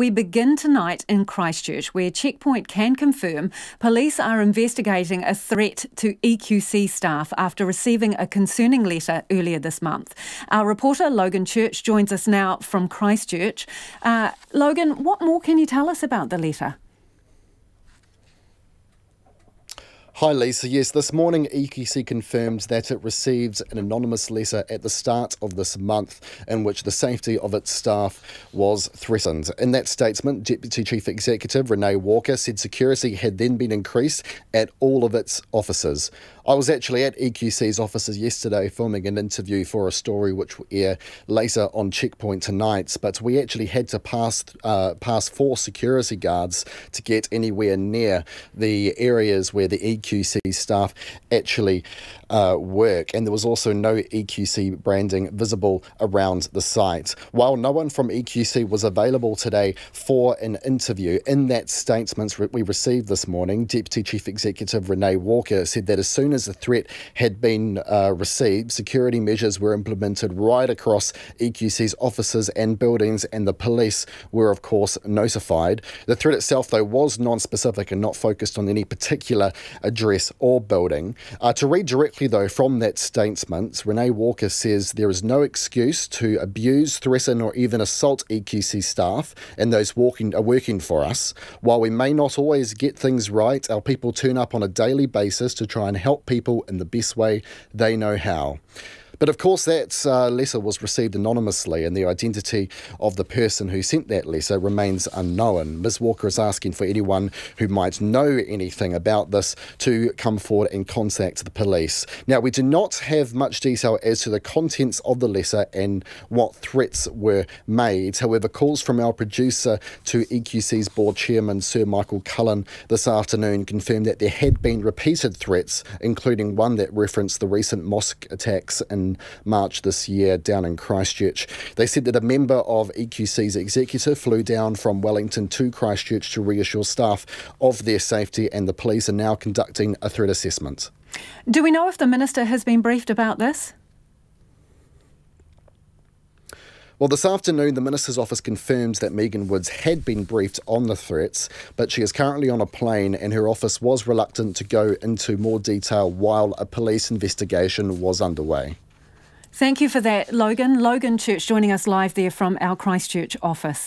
We begin tonight in Christchurch, where Checkpoint can confirm police are investigating a threat to EQC staff after receiving a concerning letter earlier this month. Our reporter Logan Church joins us now from Christchurch. Logan, what more can you tell us about the letter? Hi Lisa, yes, this morning EQC confirms that it received an anonymous letter at the start of this month in which the safety of its staff was threatened. In that statement, Deputy Chief Executive Renee Walker said security had then been increased at all of its offices. I was actually at EQC's offices yesterday filming an interview for a story which will air later on Checkpoint tonight, but we actually had to pass four security guards to get anywhere near the areas where the EQC staff actually work, and there was also no EQC branding visible around the site. While no one from EQC was available today for an interview, in that statement we received this morning, Deputy Chief Executive Renee Walker said that as soon as the threat had been received, security measures were implemented right across EQC's offices and buildings, and the police were of course notified. The threat itself though was non-specific and not focused on any particular address or building. To read directly though from that statement, Renee Walker says there is no excuse to abuse, threaten or even assault EQC staff and those working for us. While we may not always get things right, our people turn up on a daily basis to try and help people in the best way they know how. But of course that letter was received anonymously and the identity of the person who sent that letter remains unknown. Ms Walker is asking for anyone who might know anything about this to come forward and contact the police. Now, we do not have much detail as to the contents of the letter and what threats were made. However, calls from our producer to EQC's board chairman, Sir Michael Cullen, this afternoon confirmed that there had been repeated threats, including one that referenced the recent mosque attacks in March this year down in Christchurch. They said that a member of EQC's executive flew down from Wellington to Christchurch to reassure staff of their safety, and the police are now conducting a threat assessment. Do we know if the minister has been briefed about this? Well, this afternoon, the Minister's office confirms that Megan Woods had been briefed on the threats, but she is currently on a plane and her office was reluctant to go into more detail while a police investigation was underway. Thank you for that, Logan. Logan Church joining us live there from our Christchurch office.